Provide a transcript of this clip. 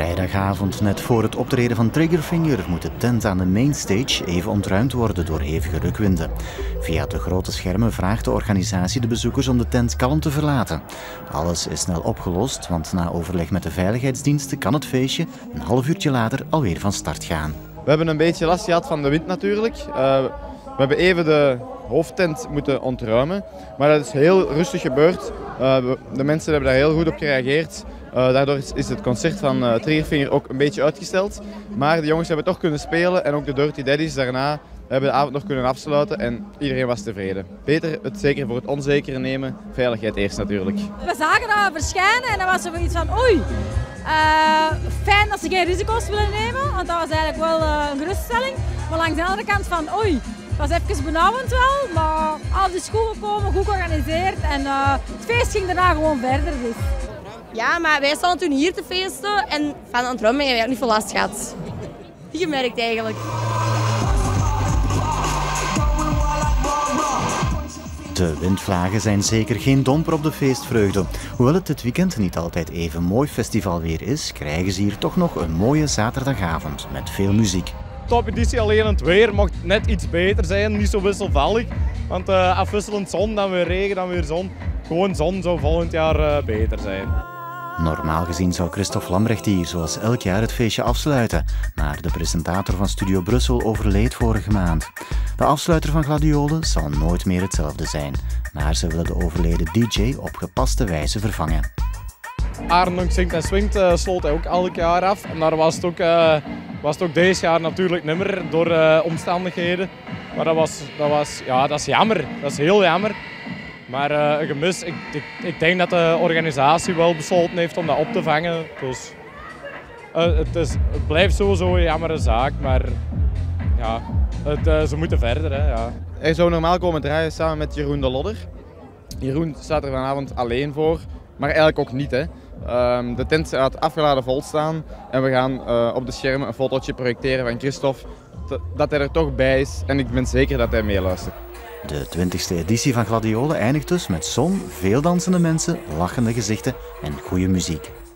Vrijdagavond, net voor het optreden van Triggerfinger, moet de tent aan de mainstage even ontruimd worden door hevige rukwinden. Via de grote schermen vraagt de organisatie de bezoekers om de tent kalm te verlaten. Alles is snel opgelost, want na overleg met de veiligheidsdiensten kan het feestje een half uurtje later alweer van start gaan. We hebben een beetje last gehad van de wind natuurlijk. We hebben even de hoofdtent moeten ontruimen, maar dat is heel rustig gebeurd. De mensen hebben daar heel goed op gereageerd. Daardoor is het concert van Triggerfinger ook een beetje uitgesteld. Maar de jongens hebben toch kunnen spelen en ook de Dirty Daddies daarna hebben de avond nog kunnen afsluiten en iedereen was tevreden. Beter het zeker voor het onzekere nemen, veiligheid eerst natuurlijk. We zagen dat verschijnen en dan was er iets van oei, fijn dat ze geen risico's willen nemen, want dat was eigenlijk wel een geruststelling. Maar langs de andere kant van oei, het was even benauwend wel, maar alles is goed gekomen, goed georganiseerd en het feest ging daarna gewoon verder. Dus. Ja, maar wij stonden toen hier te feesten en van de ontruiming hebben we niet veel last gehad. Die gemerkt eigenlijk. De windvlagen zijn zeker geen domper op de feestvreugde. Hoewel het dit weekend niet altijd even mooi festivalweer is, krijgen ze hier toch nog een mooie zaterdagavond met veel muziek. Top-editie, alleen het weer mocht net iets beter zijn, niet zo wisselvallig. Want afwisselend zon, dan weer regen, dan weer zon. Gewoon zon zou volgend jaar beter zijn. Normaal gezien zou Christophe Lambrecht hier zoals elk jaar het feestje afsluiten. Maar de presentator van Studio Brussel overleed vorige maand. De afsluiter van Gladiolen zal nooit meer hetzelfde zijn. Maar ze willen de overleden DJ op gepaste wijze vervangen. Arendonk zingt en swingt sloot hij ook elk jaar af. En daar was het ook... Was het ook deze jaar natuurlijk nimmer door omstandigheden. Maar dat is jammer. Dat is heel jammer. Maar een gemis, ik denk dat de organisatie wel besloten heeft om dat op te vangen. Dus, het blijft sowieso een jammere zaak, maar ja, ze moeten verder. Hè, ja. Hij zou normaal komen draaien samen met Jeroen de Lodder. Jeroen staat er vanavond alleen voor, maar eigenlijk ook niet. Hè. De tent gaat afgeladen vol staan en we gaan op de schermen een fotootje projecteren van Christophe dat hij er toch bij is en ik ben zeker dat hij meeluistert. De 20e editie van Gladiolen eindigt dus met zon, veel dansende mensen, lachende gezichten en goede muziek.